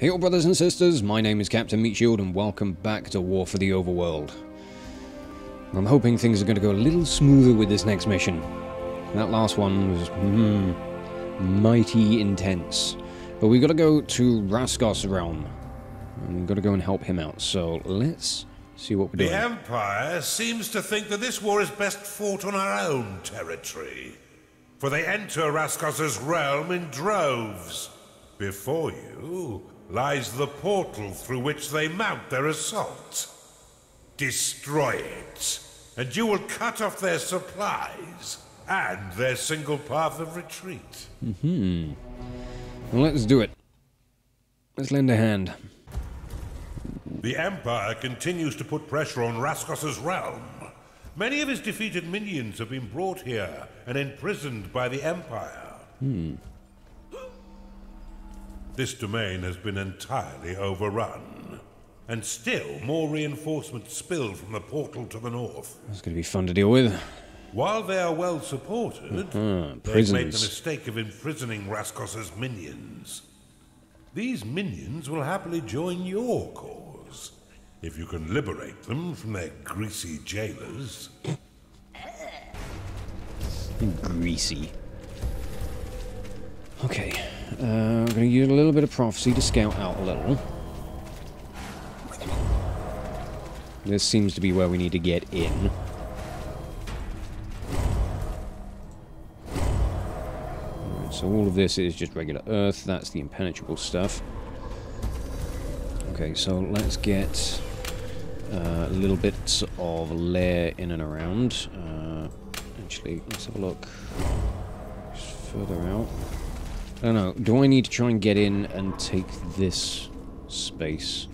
Hey all brothers and sisters, my name is Captain Meat Shield and welcome back to War for the Overworld. I'm hoping things are going to go a little smoother with this next mission. That last one was, mighty intense. But we've got to go to Rhaskos' realm. And we've got to go and help him out, so let's see what we're doing. The Empire seems to think that this war is best fought on our own territory. For they enter Rhaskos' realm in droves. Before you lies the portal through which they mount their assault. Destroy it, and you will cut off their supplies and their single path of retreat. Well, let's do it. Let's lend a hand. The Empire continues to put pressure on Rhaskos' realm. Many of his defeated minions have been brought here and imprisoned by the Empire. This domain has been entirely overrun, and still more reinforcements spill from the portal to the north. That's going to be fun to deal with. While they are well supported, they've made the mistake of imprisoning Rhaskos' minions. These minions will happily join your cause if you can liberate them from their greasy jailers. Greasy. Okay, I'm going to use a little bit of prophecy to scout out a little. This seems to be where we need to get in. Alright, so all of this is just regular earth, that's the impenetrable stuff. Okay, so let's get little bits of lair in and around. Actually, let's have a look just further out. I don't know, do I need to try and get in and take this space?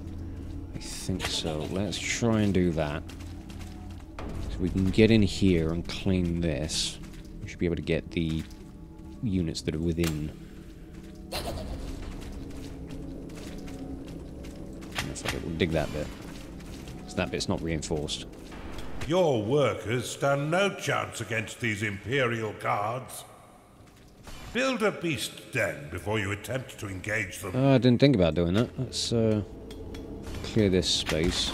I think so. Let's try and do that. So we can get in here and claim this. We should be able to get the units that are within. Okay, we'll dig that bit. So that bit's not reinforced. Your workers stand no chance against these Imperial guards. Build a beast den before you attempt to engage them. I didn't think about doing that. Let's clear this space.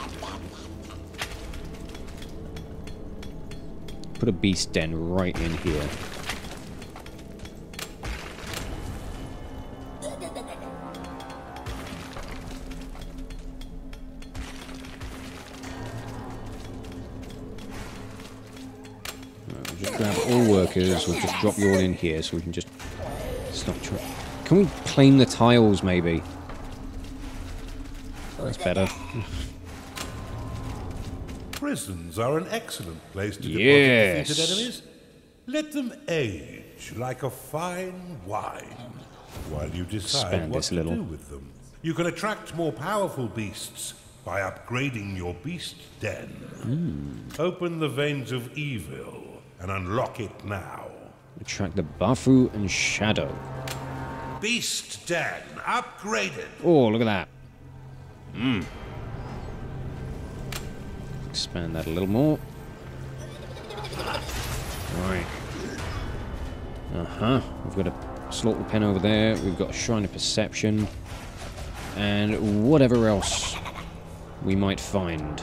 Put a beast den right in here. Workers, we'll just drop you all in here so we can just stop trying. Can we claim the tiles maybe? That's better. Prisons are an excellent place to deposit defeated enemies. Let them age like a fine wine while you decide what to do with them. You can attract more powerful beasts by upgrading your beast den. Open the veins of evil and unlock it now. Attract the Bafu and Shadow. Beast Den upgraded. Oh, look at that. Expand that a little more. Right. We've got a Slaughter Pen over there. We've got a Shrine of Perception. And whatever else we might find.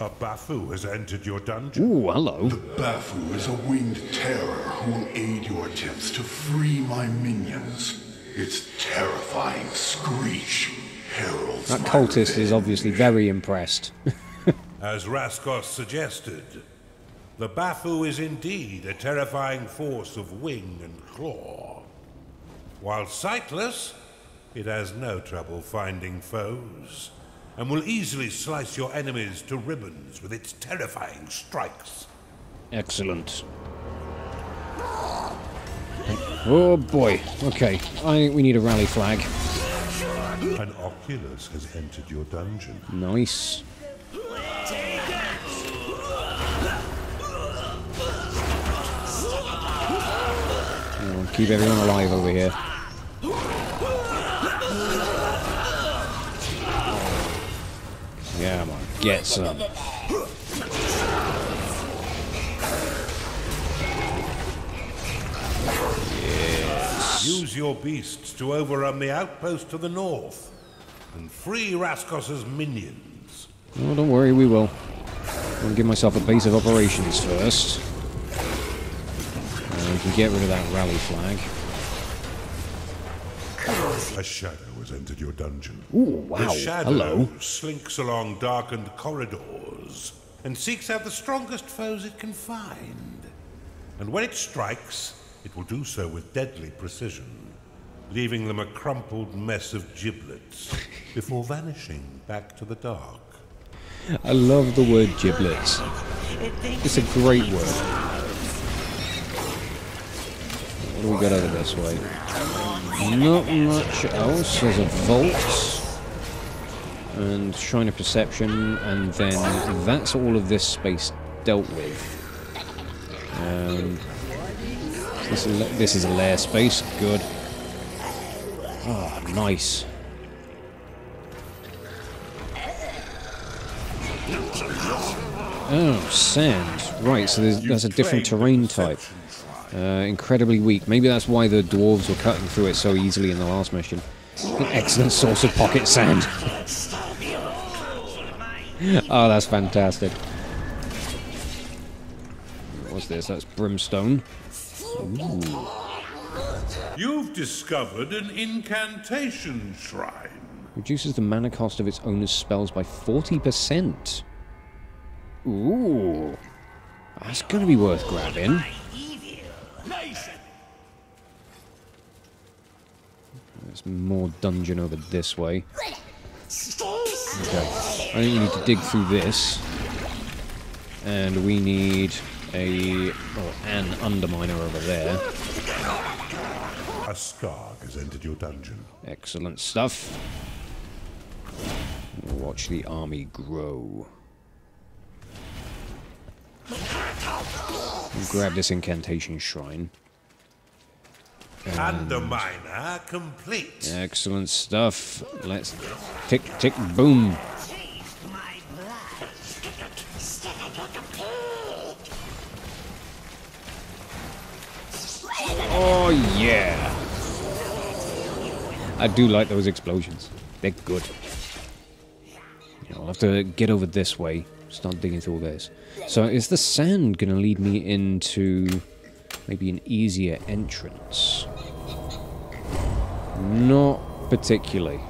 A Bafu has entered your dungeon. Ooh, hello. The Bafu is a winged terror who will aid your attempts to free my minions. Its terrifying screech heralds my revenge. That cultist is obviously very impressed. As Rhaskos suggested, the Bafu is indeed a terrifying force of wing and claw. While sightless, it has no trouble finding foes, and will easily slice your enemies to ribbons with its terrifying strikes. Excellent. Oh boy, okay, I think we need a rally flag. An Oculus has entered your dungeon. Nice. Oh, keep everyone alive over here. Yeah, come on, get some. Yes. Use your beasts to overrun the outpost to the north and free Raskos's minions. Oh, don't worry, we will. I'm going to give myself a base of operations first. And we can get rid of that rally flag. A shadow has entered your dungeon. Ooh, wow. The shadow slinks along darkened corridors and seeks out the strongest foes it can find. And when it strikes, it will do so with deadly precision, leaving them a crumpled mess of giblets before vanishing back to the dark. I love the word giblets. It's a great word. What do we got over this way? Not much else. There's a vault and Shrine of Perception, and then that's all of this space dealt with. This is a lair space. Good. Ah, oh, nice. Oh, sand. Right, so that's a different terrain type. Incredibly weak. Maybe that's why the dwarves were cutting through it so easily in the last mission. An excellent source of pocket sand. Oh, that's fantastic. What's this? That's brimstone. Ooh. You've discovered an Incantation Shrine. Reduces the mana cost of its owner's spells by 40%. Ooh. That's gonna be worth grabbing. There's more dungeon over this way. Okay. I think we need to dig through this. And we need an underminer over there. A skarg has entered your dungeon. Excellent stuff. Watch the army grow. We'll grab this Incantation Shrine. Underminer complete. Excellent stuff. Let's tick, tick, boom. Oh, yeah. I do like those explosions. They're good. I'll have to get over this way. Start digging through all this. So is the sand going to lead me into maybe an easier entrance? Not particularly.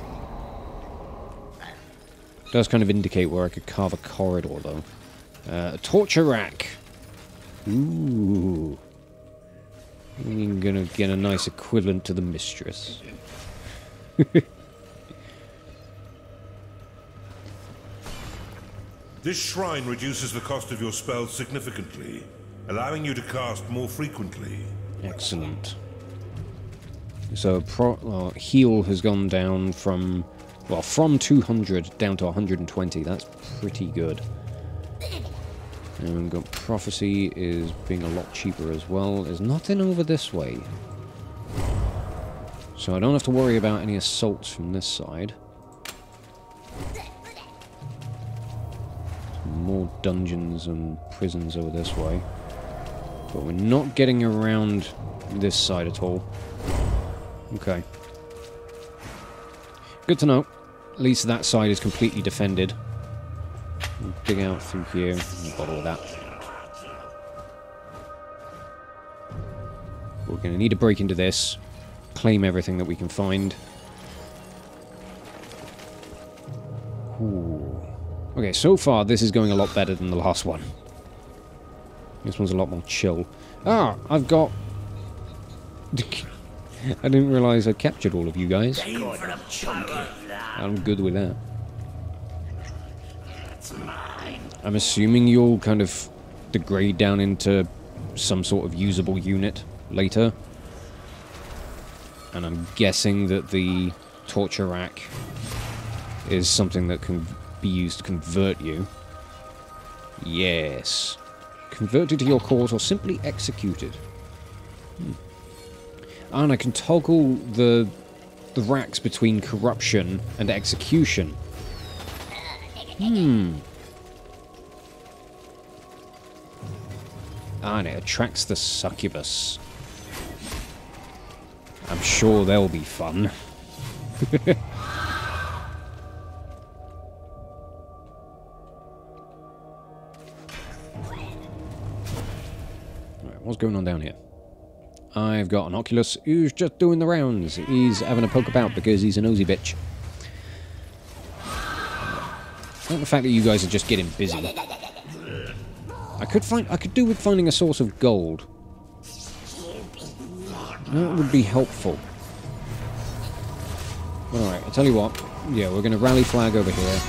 Does kind of indicate where I could carve a corridor, though. A torture rack. Ooh. I'm gonna get a nice equivalent to the mistress. This shrine reduces the cost of your spells significantly, allowing you to cast more frequently. Excellent. So heal has gone down from, well, from 200 down to 120. That's pretty good. And got prophecy is being a lot cheaper as well. There's nothing over this way. So I don't have to worry about any assaults from this side. More dungeons and prisons over this way. But we're not getting around this side at all. Okay. Good to know. At least that side is completely defended. We'll dig out through here and bottle that. We're going to need to break into this, claim everything that we can find. Ooh. Okay, so far this is going a lot better than the last one. This one's a lot more chill. Ah, I've got... I didn't realize I captured all of you guys. I'm good with that. I'm assuming you'll kind of degrade down into some sort of usable unit later. And I'm guessing that the torture rack is something that can be used to convert you. Yes. Converted to your cause or simply executed. Hmm. And I can toggle the racks between corruption and execution. Hmm. Ah, and it attracts the Succubus. I'm sure they'll be fun. Right, what's going on down here? I've got an Oculus who's just doing the rounds. He's having a poke about because he's a nosy bitch. I like the fact that you guys are just getting busy. I could do with finding a source of gold. That would be helpful. Alright, I'll tell you what. Yeah, we're going to rally flag over here.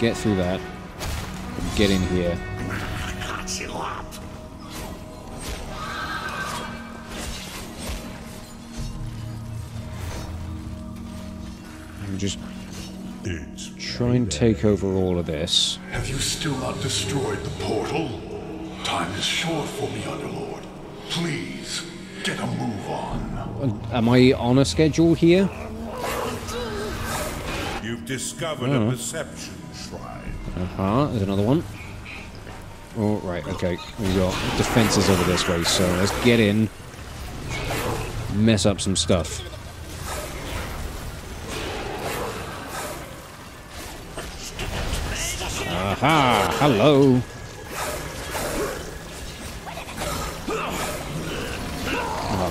Get through that. And get in here. And just try and take over all of this. Have you still not destroyed the portal? Time is short for me, Underlord. Please. Get a move on. Am I on a schedule here? You've discovered a perception shrine. Uh-huh, there's another one. Oh, right, okay. We've got defenses over this way, so let's get in. Mess up some stuff. Aha! Hello!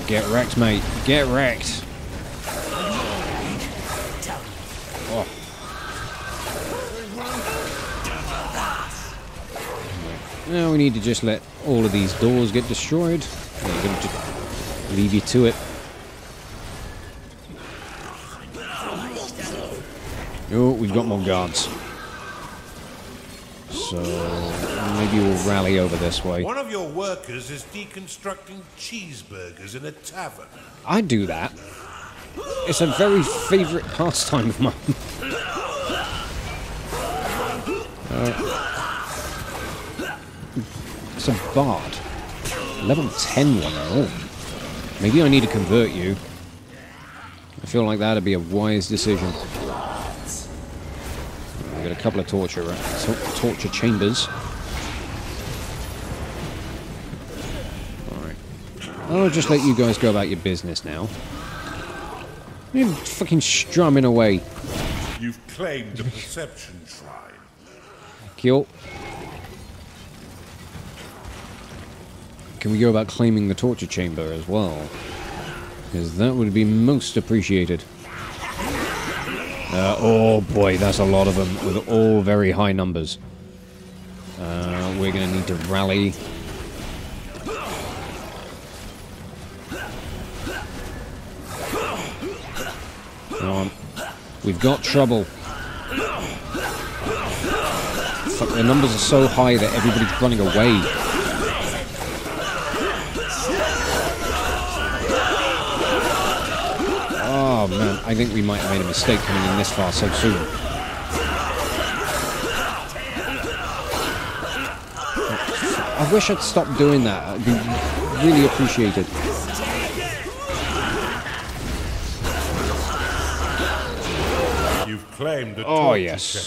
Get wrecked, mate. Get wrecked. Oh. Now we need to just let all of these doors get destroyed. I'm going to just leave you to it. Oh, we've got more guards. So maybe we'll rally over this way. One of your workers is deconstructing cheeseburgers in a tavern. I do that. It's a very favourite pastime of mine. It's a bard. Level 10 one. Oh. Maybe I need to convert you. I feel like that'd be a wise decision. Got a couple of torture chambers. Alright. I'll just let you guys go about your business now. You're fucking strumming away. You've claimed the perception shrine. Thank you. Can we go about claiming the torture chamber as well? Because that would be most appreciated. Oh boy, that's a lot of them with all very high numbers. We're going to need to rally. Come on. We've got trouble. Fuck, the numbers are so high that everybody's running away. Oh man, I think we might have made a mistake coming in this far so soon. I wish I'd stopped doing that. I'd be really appreciated. You've claimed a torture chamber.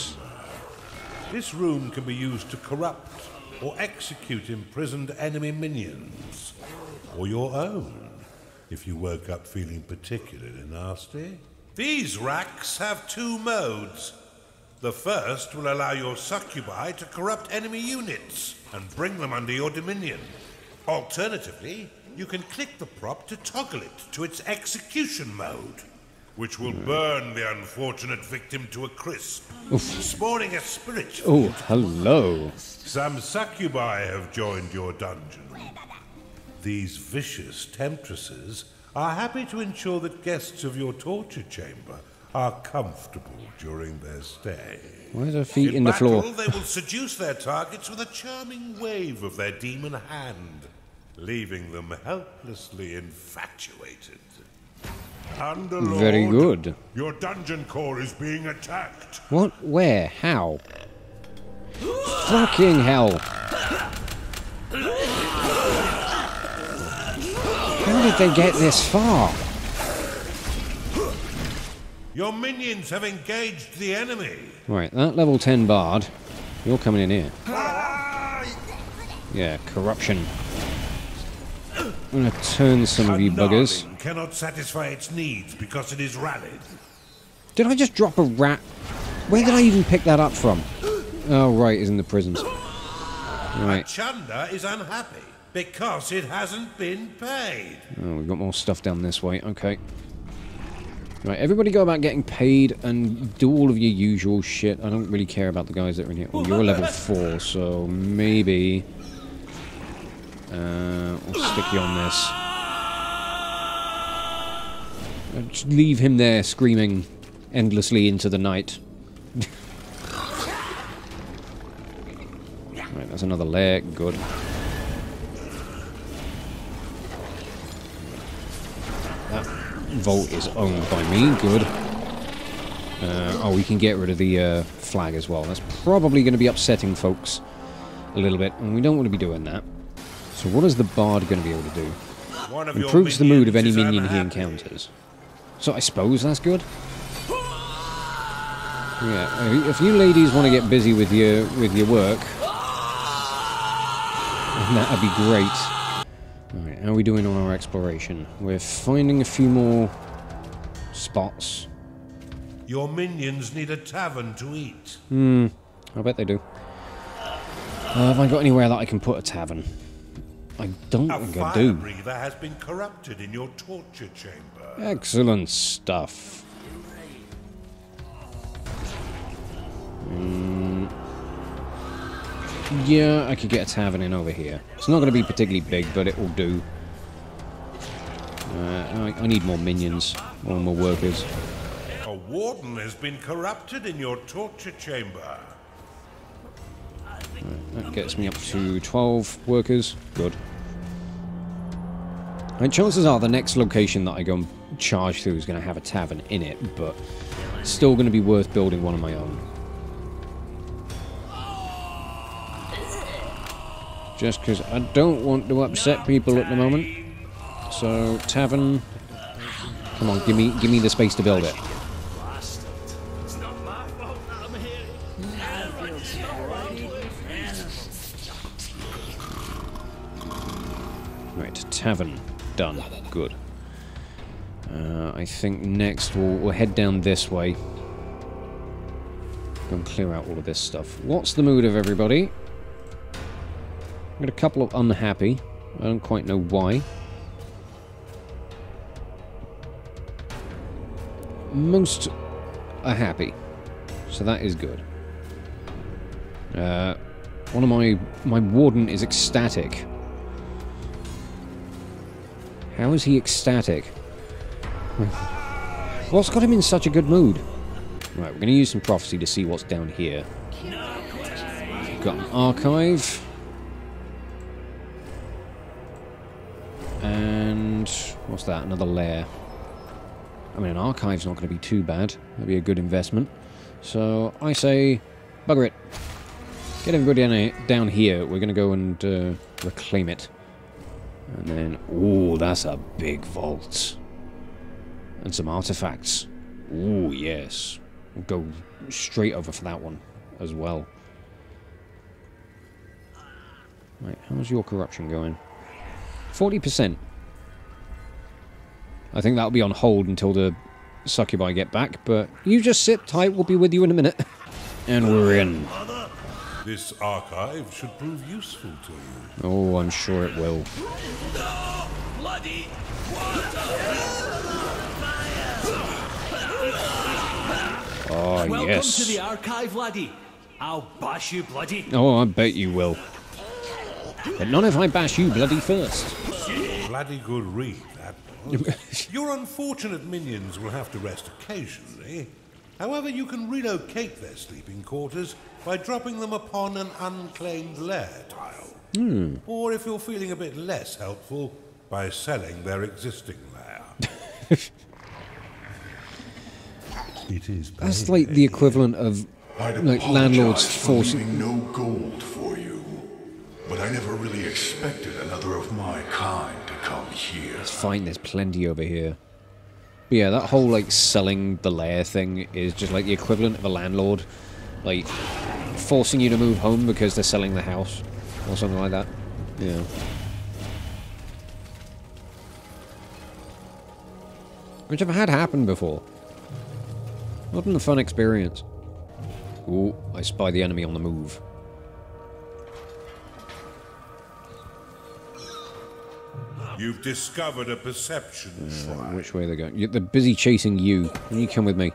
This room can be used to corrupt or execute imprisoned enemy minions, or your own. If you woke up feeling particularly nasty. These racks have two modes. The first will allow your succubi to corrupt enemy units and bring them under your dominion. Alternatively, you can click the prop to toggle it to its execution mode, which will burn the unfortunate victim to a crisp, spawning a spirit. Oh, hello. Some succubi have joined your dungeon. These vicious temptresses are happy to ensure that guests of your torture chamber are comfortable during their stay. Why is her feet in the floor? In battle, they will seduce their targets with a charming wave of their demon hand, leaving them helplessly infatuated. Underlord, very good. Your dungeon core is being attacked. What? Where? How? Fucking hell. How did they get this far? Your minions have engaged the enemy. Right, that level 10 bard, you're coming in here. Yeah, corruption. I'm going to turn some of you buggers. Cannot satisfy its needs because it is rallied. Did I just drop a rat? Where did I even pick that up from? Oh, right, it's in the prisons. Right. Chanda is unhappy because it hasn't been paid. Oh, we've got more stuff down this way. Okay. Right, everybody go about getting paid and do all of your usual shit. I don't really care about the guys that are in here. Well, you're level 4, so maybe... we'll stick you on this. Just leave him there screaming endlessly into the night. Right, that's another layer. Good. That vault is owned by me. Good. Oh, we can get rid of the flag as well. That's probably going to be upsetting folks a little bit, and we don't want to be doing that. So what is the bard going to be able to do? Improves the mood of any minion he encounters. So I suppose that's good. Yeah, if you ladies want to get busy with your work, that'd be great. All right, how are we doing on our exploration? We're finding a few more spots. Your minions need a tavern to eat. Hmm, I bet they do. Have I got anywhere that I can put a tavern? I don't think I do. A fire breather has been corrupted in your torture chamber. Excellent stuff. Yeah, I could get a tavern in over here. It's not going to be particularly big, but it will do. I need more minions, or more workers. A warden has been corrupted in your torture chamber. Right, that gets me up to 12 workers. Good. And chances are the next location that I go and charge through is going to have a tavern in it, but it's still going to be worth building one of my own. Just because I don't want to upset people at the moment. So, tavern... Come on, give me the space to build it. Tavern. Done. Good. I think next we'll head down this way. Go and clear out all of this stuff. What's the mood of everybody? I've got a couple of unhappy. I don't quite know why. Most are happy. So that is good. One of my warden is ecstatic. How is he ecstatic? What's got him in such a good mood? Right, we're going to use some prophecy to see what's down here. We've got an archive. And... what's that? Another lair. I mean, an archive's not going to be too bad. That'd be a good investment. So, I say... bugger it. Get everybody down here. We're going to go and reclaim it. And then, ooh, that's a big vault. And some artifacts. Ooh, yes. We'll go straight over for that one as well. Right, how's your corruption going? 40%. I think that'll be on hold until the succubi get back, but you just sit tight, we'll be with you in a minute. And we're in. This archive should prove useful to you. Oh, I'm sure it will. Oh, welcome yes. Welcome to the archive, laddie. I'll bash you bloody. Oh, I bet you will. But not if I bash you bloody first. Bloody good read, that was. Your unfortunate minions will have to rest occasionally. However, you can relocate their sleeping quarters by dropping them upon an unclaimed lair tile. Mm. Or if you're feeling a bit less helpful, by selling their existing lair. It is bad. That's like the equivalent of like landlords forcing no gold for you. But I never really expected another of my kind to come here. It's fine, there's plenty over here. But yeah, that whole, like, selling the lair thing is just, like, the equivalent of a landlord, like, forcing you to move home because they're selling the house, or something like that. Yeah. Which I've had happen before. Not a fun experience. Ooh, I spy the enemy on the move. You've discovered a perception shrine. Which way are they going? They're busy chasing you. And you come with me.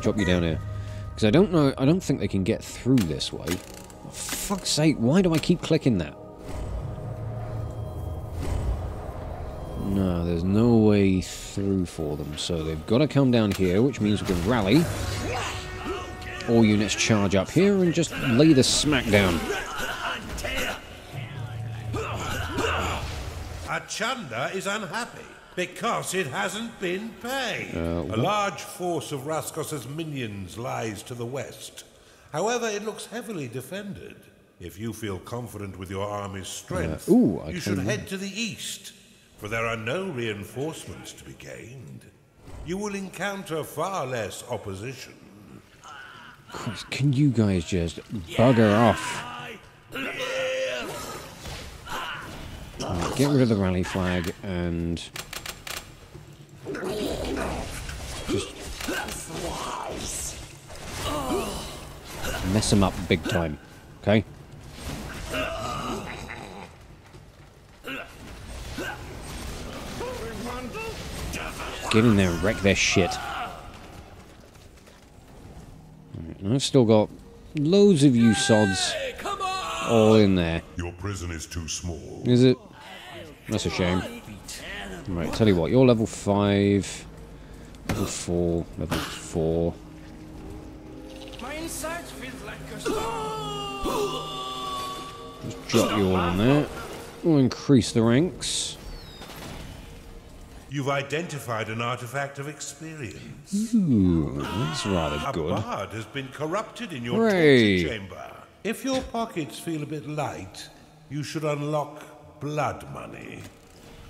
Drop you down here. Because I don't know, I don't think they can get through this way. Oh, fuck's sake, why do I keep clicking that? No, there's no way through for them, so they've got to come down here, which means we can rally. All units charge up here and just lay the smack down. Achanda is unhappy because it hasn't been paid. A large force of Rhaskos' minions lies to the west. However, it looks heavily defended. If you feel confident with your army's strength, you should head to the east, for there are no reinforcements to be gained. You will encounter far less opposition. Christ, can you guys just bugger off? Right, get rid of the rally flag and just mess them up big time, okay? Get in there and wreck their shit. Right, and I've still got loads of you sods all in there. Your prison is too small. Is it? That's a shame. Right, tell you what, you're level 5, level 4, level 4. Just drop you all on there. We'll increase the ranks. You've identified an artifact of experience. Ooh, that's rather good. A bard has been corrupted in your torture chamber. If your pockets feel a bit light, you should unlock blood money.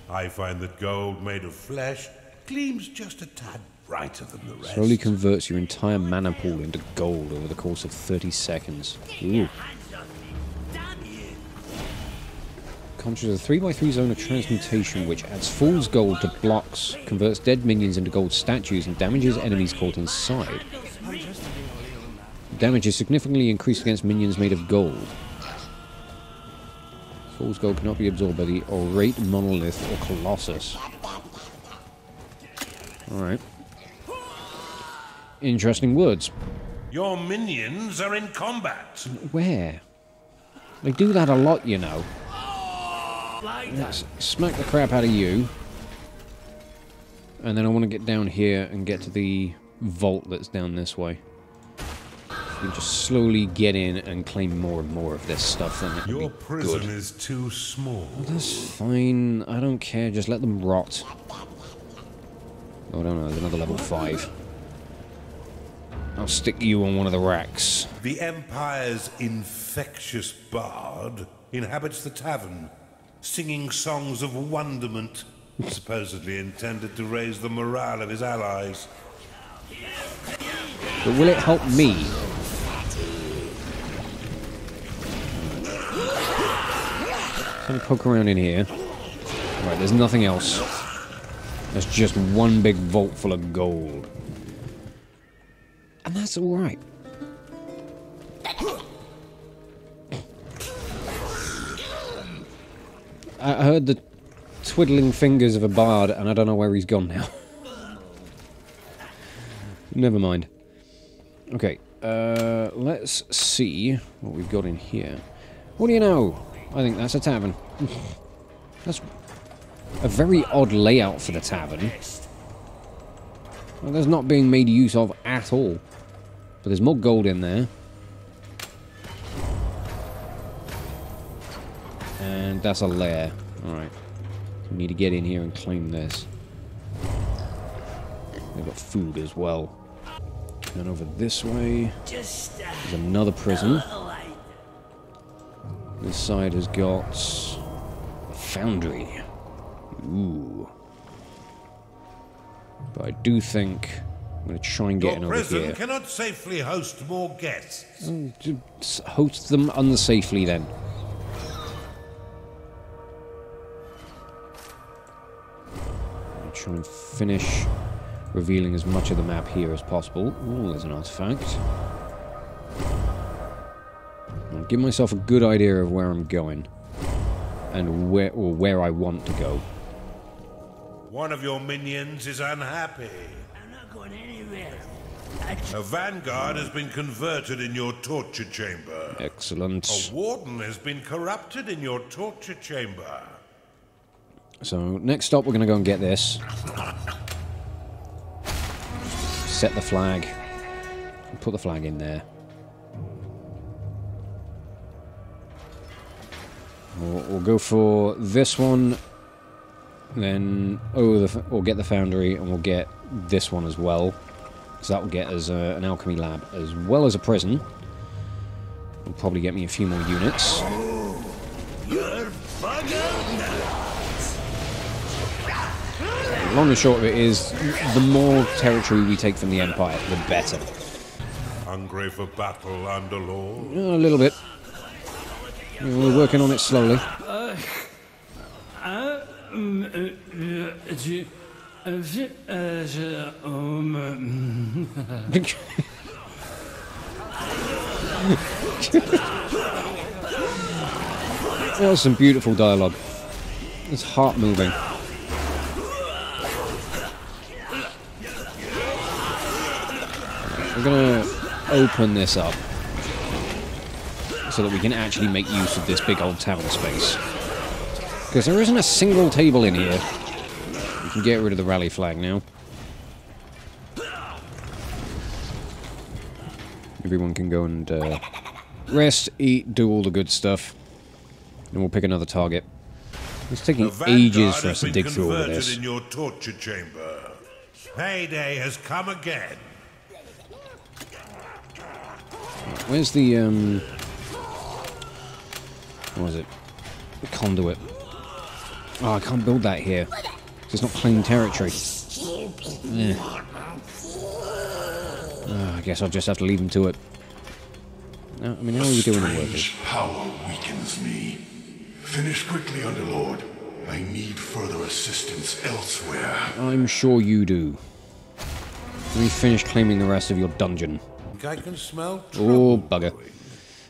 I find that gold made of flesh gleams just a tad brighter than the rest. Slowly converts your entire mana pool into gold over the course of 30 seconds. Ooh. Conjures a 3x3 zone of transmutation which adds fool's gold to blocks, converts dead minions into gold statues, and damages enemies caught inside. Damage is significantly increased against minions made of gold. Fool's gold cannot be absorbed by the Orate Monolith or Colossus. Alright. Interesting words. Your minions are in combat. Where? They do that a lot, you know. Let's smack the crap out of you. And then I want to get down here and get to the vault that's down this way. You can just slowly get in and claim more and more of this stuff. And your prison is too small. That's fine. I don't care. Just let them rot. Oh, no, no. There's another level 5. I'll stick you on one of the racks. The Empire's infectious bard inhabits the tavern, singing songs of wonderment, supposedly intended to raise the morale of his allies. But will it help me? I'm going to poke around in here. Right, there's nothing else. That's just one big vault full of gold. And that's alright. I heard the twiddling fingers of a bard, and I don't know where he's gone now. Never mind. Okay, let's see what we've got in here. What do you know? I think that's a tavern. That's a very odd layout for the tavern. Well, that's not being made use of at all. But there's more gold in there. And that's a lair. Alright. We need to get in here and claim this. They've got food as well. And over this way, there's another prison. This side has got a foundry. Ooh. But I do think I'm going to try and get in over here. Your prison cannot safely host more guests. Host them unsafely then. try and finish revealing as much of the map here as possible. Ooh, there's an artifact. I'll give myself a good idea of where I'm going and where I want to go. One of your minions is unhappy. I'm not going anywhere. A vanguard has been converted in your torture chamber. Excellent. A warden has been corrupted in your torture chamber. So, next stop, we're going to go and get this. Set the flag. Put the flag in there. We'll go for this one. Then, we'll get the foundry, and we'll get this one as well. So that will get us an alchemy lab as well as a prison. It'll probably get me a few more units. Long and short of it is, the more territory we take from the Empire, the better. Hungry for battle, Underlord? A little bit. We're working on it slowly. That was some beautiful dialogue. It's heart moving. We're gonna open this up so that we can actually make use of this big old town space, because there isn't a single table in here. We can get rid of the rally flag now. Everyone can go and rest, eat, do all the good stuff, and we'll pick another target. It's taking ages for us to dig through all of this. In your torture chamber. Payday has come again. Where's the, what was it? The conduit. Oh, I can't build that here. It's not clean territory. Yeah. Oh, I guess I'll just have to leave him to it. No, I mean, how are you doing the work? Strange power weakens me. Finish quickly, Underlord. I need further assistance elsewhere. I'm sure you do. We finish claiming the rest of your dungeon. I can smell trouble. Oh, bugger.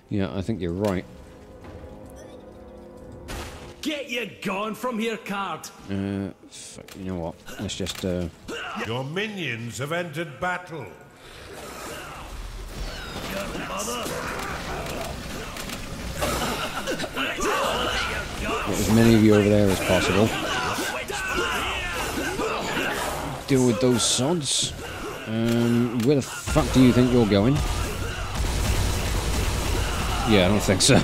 Yeah, I think you're right. Get you gone from here, card. Fuck, you know what? Let's just, Your minions have entered battle. Get as many of you over there as possible. Deal with those sods. Where the fuck do you think you're going? Yeah, I don't think so.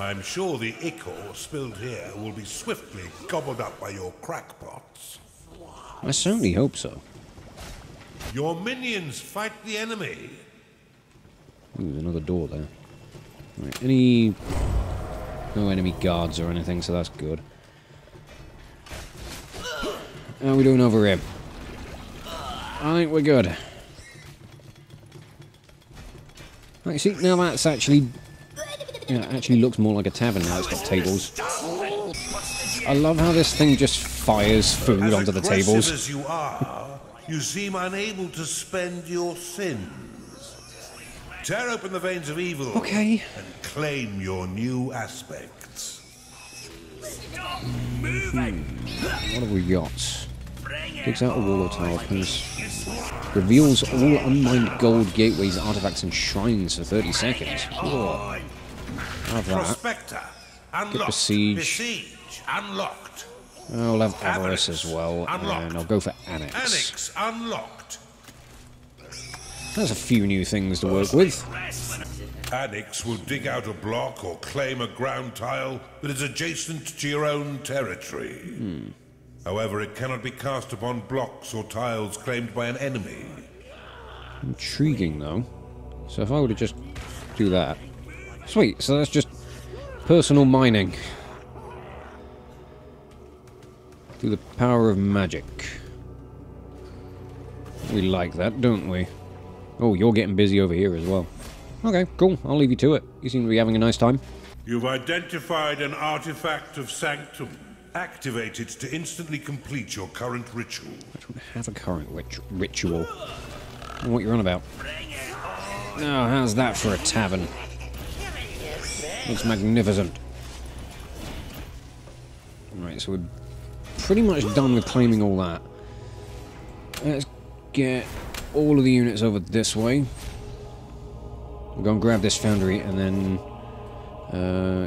I'm sure the ichor spilled here will be swiftly gobbled up by your crackpots. I certainly hope so. Your minions fight the enemy. Ooh, there's another door there. Right, no enemy guards or anything, so that's good. How are we doing over here? I think we're good. Right, see, now that's actually... Yeah, it actually looks more like a tavern now it's got tables. I love how this thing just fires food onto the tables. As you are, you seem unable to spend your sins. Tear open the veins of evil and claim your new aspects. Stop moving! What have we got? Digs out a wall of tower pins. Reveals all unmined gold gateways, artifacts, and shrines for 30 seconds. Whoa. Have that. Get besiege. Unlocked. I'll have Avarice as well, and I'll go for Annex. Annex unlocked. There's a few new things to work with. Annex will dig out a block or claim a ground tile that is adjacent to your own territory. However, it cannot be cast upon blocks or tiles claimed by an enemy. Intriguing, though. So if I were to just do that... Sweet, so that's just personal mining. Through the power of magic. We like that, don't we? Oh, you're getting busy over here as well. Okay, cool. I'll leave you to it. You seem to be having a nice time. You've identified an artifact of Sanctum. Activate it to instantly complete your current ritual. I don't have a current ritual. I don't know what you're on about. Oh, how's that for a tavern? Looks magnificent. Right, so we're pretty much done with claiming all that. Let's get all of the units over this way. We'll go and grab this foundry, and then...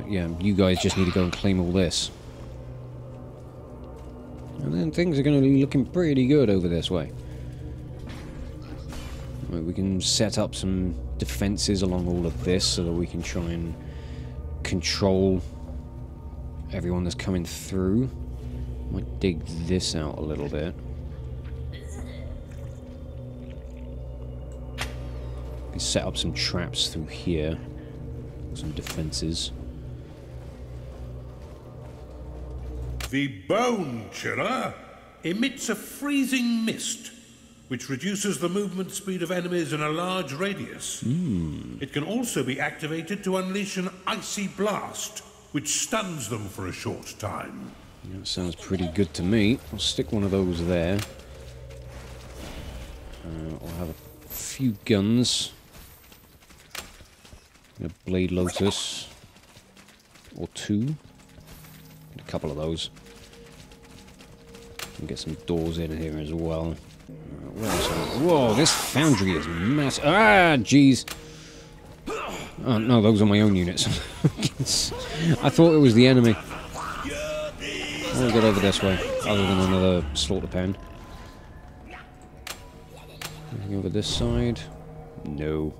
yeah, you guys just need to go and claim all this. And then things are going to be looking pretty good over this way. Right, we can set up some defenses along all of this so that we can try and control everyone that's coming through. Might dig this out a little bit. We can set up some traps through here. Some defenses. The Bone Chiller emits a freezing mist, which reduces the movement speed of enemies in a large radius. It can also be activated to unleash an icy blast, which stuns them for a short time. That sounds pretty good to me. I'll stick one of those there. I'll have a few guns. A Blade Lotus or two. A couple of those. And get some doors in here as well. Whoa, this foundry is massive. Ah, jeez. Oh, no, those are my own units. I thought it was the enemy. I'll get over this way, other than another slaughter pen. Anything over this side? No.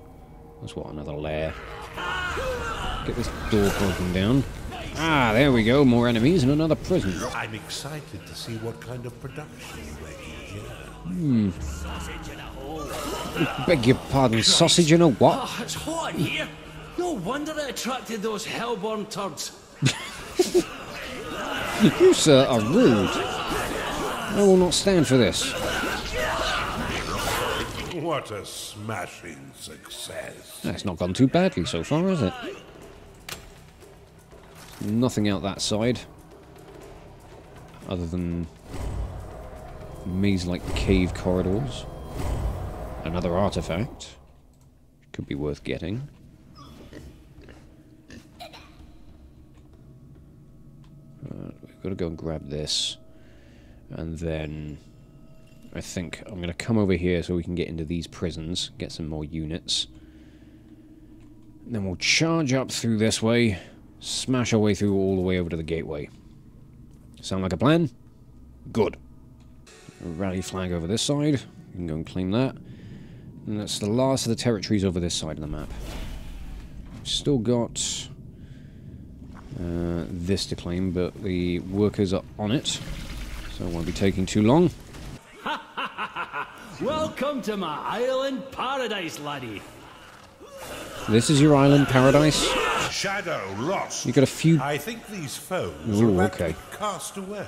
That's what, another lair. Get this door broken down. Ah, there we go, more enemies and another prison. I'm excited to see what kind of production you make here. Beg your pardon, sausage and a what? Oh, it's hot in here. No wonder it attracted those hellborn turds. You, sir, are rude. I will not stand for this. What a smashing success. That's not gone too badly so far, has it? Nothing out that side. Other than maze-like cave corridors. Another artifact. Could be worth getting. We've got to go and grab this. And then... I think I'm going to come over here so we can get into these prisons, get some more units. And then we'll charge up through this way, smash our way through all the way over to the gateway. Sound like a plan? Good. Rally flag over this side. You can go and claim that. And that's the last of the territories over this side of the map. Still got this to claim, but the workers are on it, so it won't be taking too long. Welcome to my island paradise, laddie. This is your island paradise? Shadow lost. You got a few. I think these foes are okay. Cast away.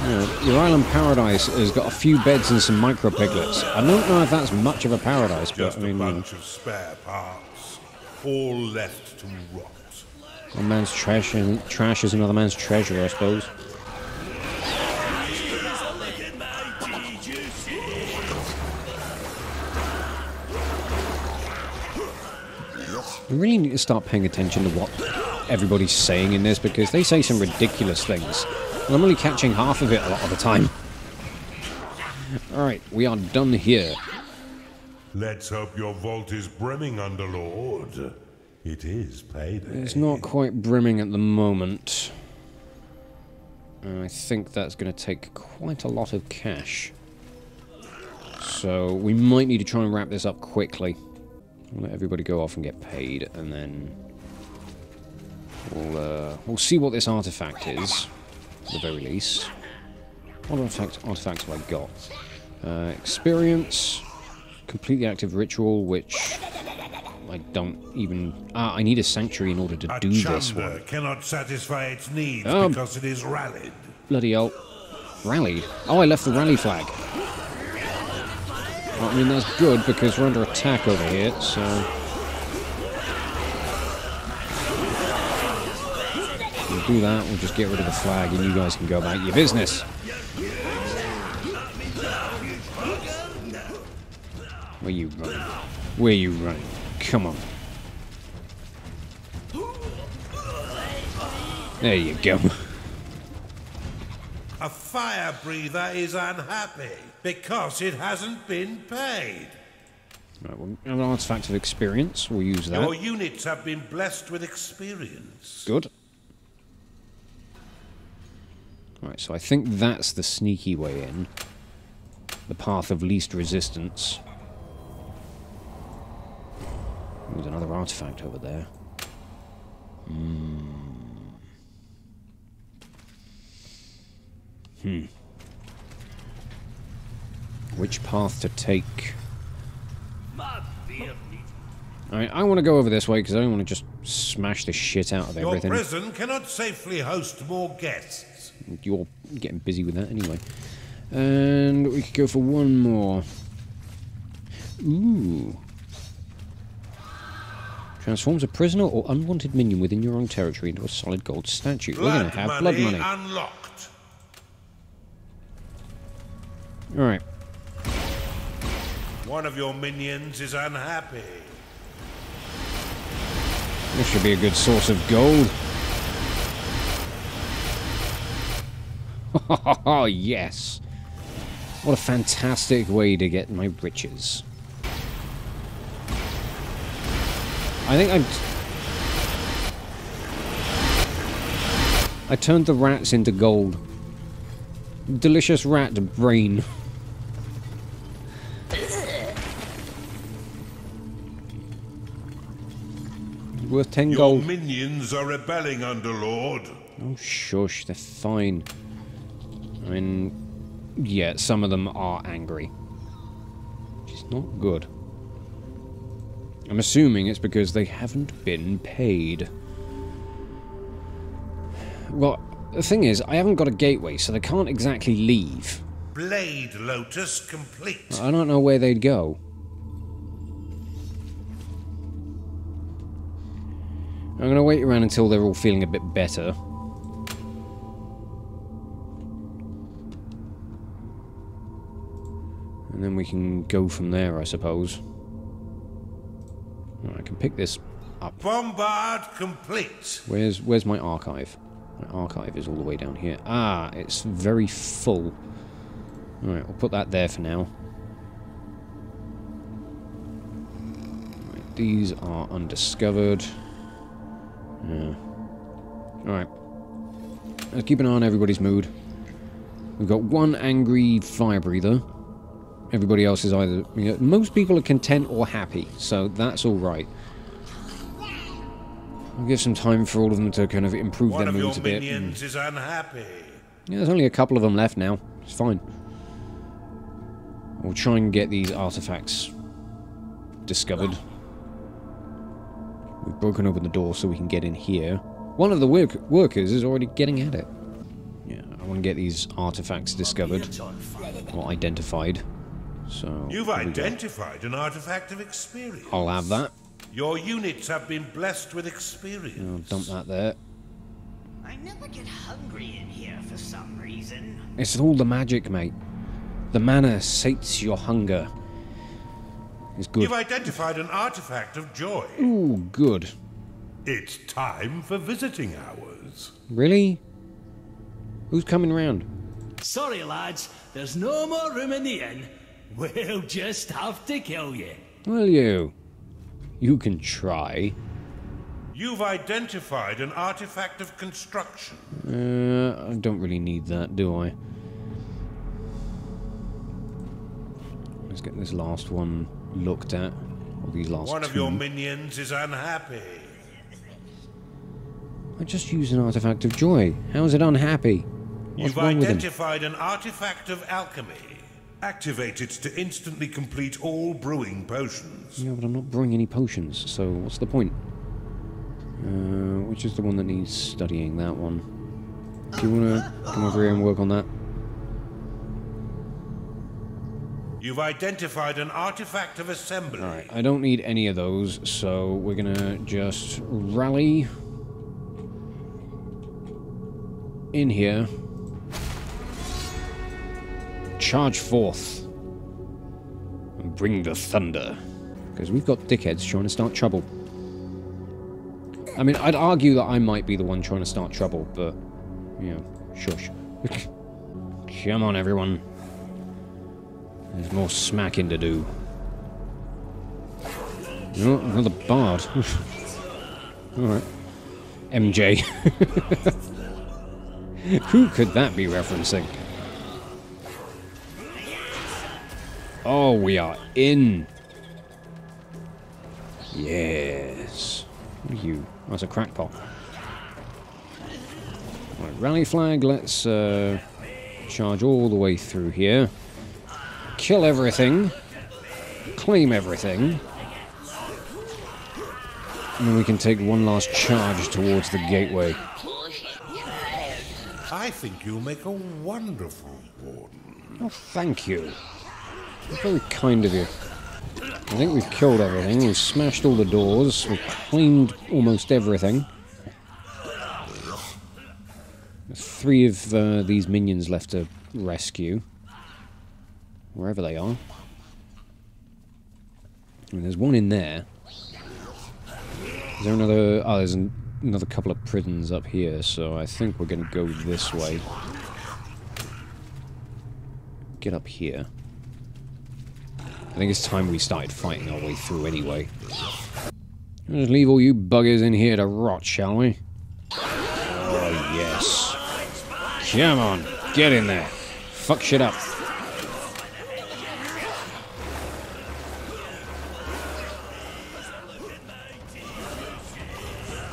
Yeah, your island paradise has got a few beds and some micro piglets. I don't know if that's much of a paradise, but I mean, a bunch of spare parts, all left to rot. One man's trash is another man's treasure, I suppose. I really need to start paying attention to what everybody's saying in this, because they say some ridiculous things. And I'm only catching half of it a lot of the time. Alright, we are done here. Let's hope your vault is brimming, Underlord. It is payday. It's not quite brimming at the moment. I think that's going to take quite a lot of cash. So we might need to try and wrap this up quickly. Let everybody go off and get paid, and then we'll see what this artifact is, at the very least. What artifacts have I got? Experience, complete the active ritual, which I don't even... Ah, I need a sanctuary in order to do this one. A chunder cannot satisfy its needs because it is rallied. Bloody hell. Rallied? Oh, I left the rally flag. I mean, that's good, because we're under attack over here, so... We'll do that. We'll just get rid of the flag and you guys can go about your business. Where you running? Where you running? Come on. There you go. A fire breather is unhappy because it hasn't been paid. Right, well, an artifact of experience. We'll use that. Your units have been blessed with experience. Good. Right, so I think that's the sneaky way in. The path of least resistance. Ooh, there's another artifact over there. Which path to take? I want to go over this way because I don't want to just smash the shit out of everything. Your prison cannot safely host more guests. You're getting busy with that anyway. And we could go for one more. Ooh. Transforms a prisoner or unwanted minion within your own territory into a solid gold statue. We're going to have blood money. Unlocked. All right. One of your minions is unhappy. This should be a good source of gold. Oh, yes. What a fantastic way to get my riches. I think I turned the rats into gold. Delicious rat brain. Worth 10 gold. Your minions are rebelling, Underlord. Oh, shush, they're fine. I mean, yeah, some of them are angry. Which is not good. I'm assuming it's because they haven't been paid. Well, the thing is, I haven't got a gateway, so they can't exactly leave. Blade Lotus complete. I don't know where they'd go. I'm going to wait around until they're all feeling a bit better. And then we can go from there, I suppose. Right, I can pick this up. Bombard complete! Where's my archive? My archive is all the way down here. Ah, it's very full. Alright, we'll put that there for now. Right, these are undiscovered. Yeah. Alright. Let's keep an eye on everybody's mood. We've got one angry fire breather. Everybody else is either... You know, most people are content or happy, so that's alright. We'll give some time for all of them to kind of improve their moods a bit. Is unhappy. Yeah, there's only a couple of them left now. It's fine. We'll try and get these artifacts discovered. We've broken open the door so we can get in here. One of the workers is already getting at it. Yeah, I want to get these artifacts discovered. Or identified. So you've identified an artifact of experience. I'll have that. Your units have been blessed with experience. I'll dump that there. I never get hungry in here for some reason. It's all the magic, mate. The mana sates your hunger. Good. You've identified an artifact of joy. Ooh, good. It's time for visiting hours. Really? Who's coming round? Sorry, lads. There's no more room in the inn. We'll just have to kill you. Will you? You can try. You've identified an artifact of construction. I don't really need that, do I? Let's get this last one looked at. Or these last two. One of your minions is unhappy. I just used an artifact of joy. How is it unhappy? What's wrong with him? You've identified an artifact of alchemy. Activate it to instantly complete all brewing potions. Yeah, but I'm not brewing any potions, so what's the point? Which is the one that needs studying? That one. Do you want to come over here and work on that? You've identified an artifact of assembly. Alright, I don't need any of those, so we're gonna just rally. in here. Charge forth. And bring the thunder. Because we've got dickheads trying to start trouble. I mean, I'd argue that I might be the one trying to start trouble, but... you know, shush. Come on, everyone. There's more smacking to do. Oh, another bard. Alright. MJ. Who could that be referencing? Oh, we are in. Yes. What are you? Oh, that's a crackpot. Right, rally flag. Let's charge all the way through here. Kill everything. Claim everything. And then we can take one last charge towards the gateway. I think you make a wonderful warden. Oh, thank you. That's very kind of you. I think we've killed everything. We've smashed all the doors. We've claimed almost everything. There's 3 of these minions left to rescue. Wherever they are. And there's one in there. Is there another... oh, there's another couple of prisons up here, so I think we're going to go this way. Get up here. I think it's time we started fighting our way through anyway. We'll just leave all you buggers in here to rot, shall we? Oh, yes. Come on, get in there. Fuck shit up.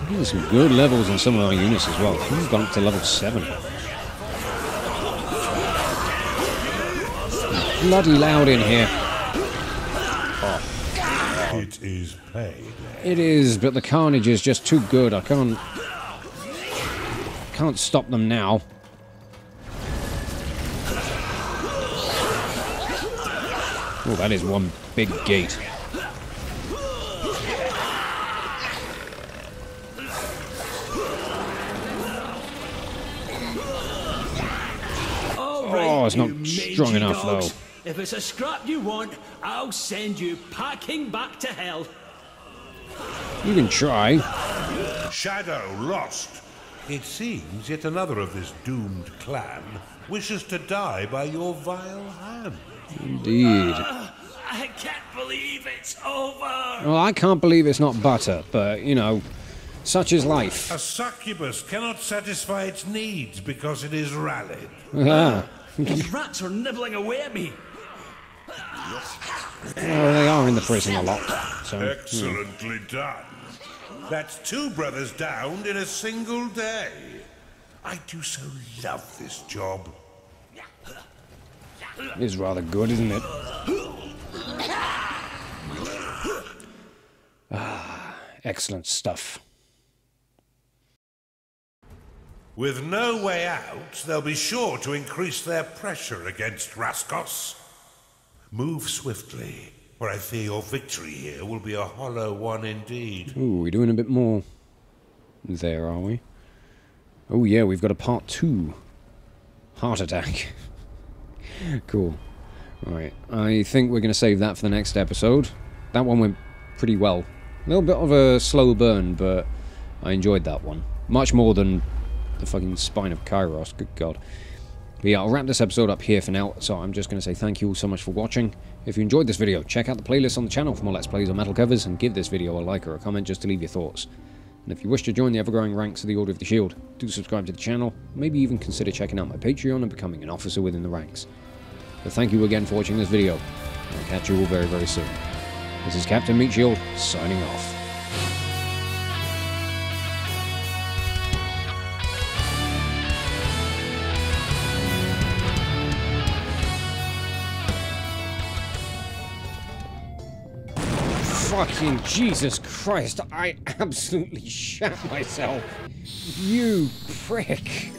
There's some good levels in some of our units as well. We've gone up to level 7. It's bloody loud in here. Oh. It is paid. It is, but the carnage is just too good. I can't stop them now. Oh, that is one big gate. Oh, it's not strong enough, dogs. Though. If it's a scrap you want, I'll send you packing back to hell. You can try. Shadow lost. It seems yet another of this doomed clan wishes to die by your vile hand. Indeed. I can't believe it's over. Well, I can't believe it's not butter, but, you know, such is life. A succubus cannot satisfy its needs because it is rallied. Ah. These rats are nibbling away at me. Well, they are in the prison a lot. So, excellently done. That's 2 brothers downed in a single day. I do so love this job. It is rather good, isn't it? Ah, excellent stuff. With no way out, they'll be sure to increase their pressure against Rhaskos. Move swiftly, or I fear your victory here will be a hollow one indeed. Ooh, we're doing a bit more there, are we? Oh yeah, we've got a part 2. Heart attack. Cool. Right, I think we're going to save that for the next episode. That one went pretty well. A little bit of a slow burn, but I enjoyed that one. Much more than... the fucking Spine of Kairos, good god. But yeah, I'll wrap this episode up here for now, so I'm just going to say thank you all so much for watching. If you enjoyed this video, check out the playlist on the channel for more Let's Plays on metal covers, and give this video a like or a comment just to leave your thoughts. And if you wish to join the ever-growing ranks of the Order of the Shield, do subscribe to the channel, maybe even consider checking out my Patreon and becoming an officer within the ranks. But thank you again for watching this video, and I'll catch you all very, very soon. This is Captain Meat Shield, signing off. Fucking Jesus Christ, I absolutely shat myself. You prick.